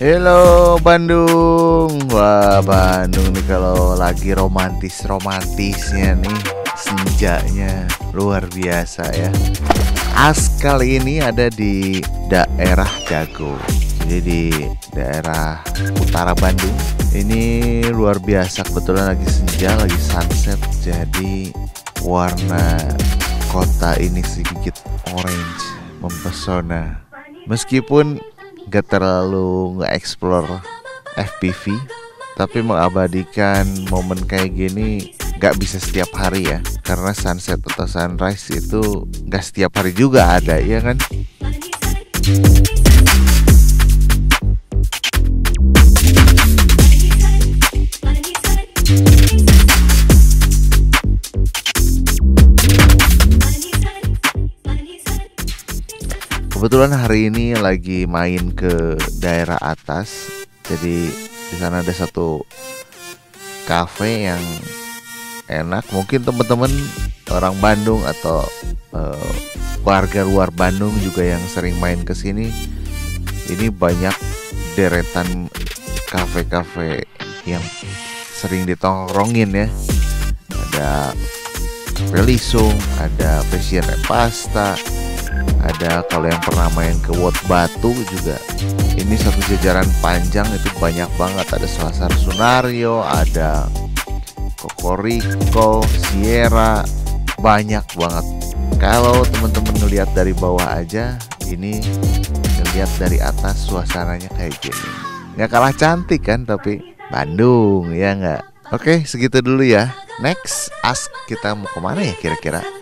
Halo Bandung. Wah, Bandung nih kalau lagi romantis-romantisnya nih, senjanya luar biasa ya. As kali ini ada di daerah Dago. Jadi di daerah utara Bandung. Ini luar biasa, kebetulan lagi senja, lagi sunset. Jadi warna kota ini sedikit orange, mempesona. Meskipun gak terlalu nge-explore FPV, tapi mengabadikan momen kayak gini gak bisa setiap hari ya, karena sunset atau sunrise itu gak setiap hari juga ada, ya kan? Kebetulan hari ini lagi main ke daerah atas. Jadi di sana ada satu cafe yang enak. Mungkin teman-teman orang Bandung atau warga luar Bandung juga yang sering main ke sini. Ini banyak deretan kafe-kafe yang sering ditongkrongin ya. Ada Relisung, ada Freshie Pasta. Ada kalau yang pernah main ke Wat Batu juga. Ini satu jajaran panjang itu banyak banget. Ada Selasar Sunario, ada Kokoriko, Sierra, banyak banget. Kalau teman-teman ngelihat dari bawah aja, ini ngelihat dari atas suasananya kayak gini. Nggak kalah cantik kan, tapi Bandung ya nggak. Oke, segitu dulu ya. Next, ask kita mau kemana ya kira-kira?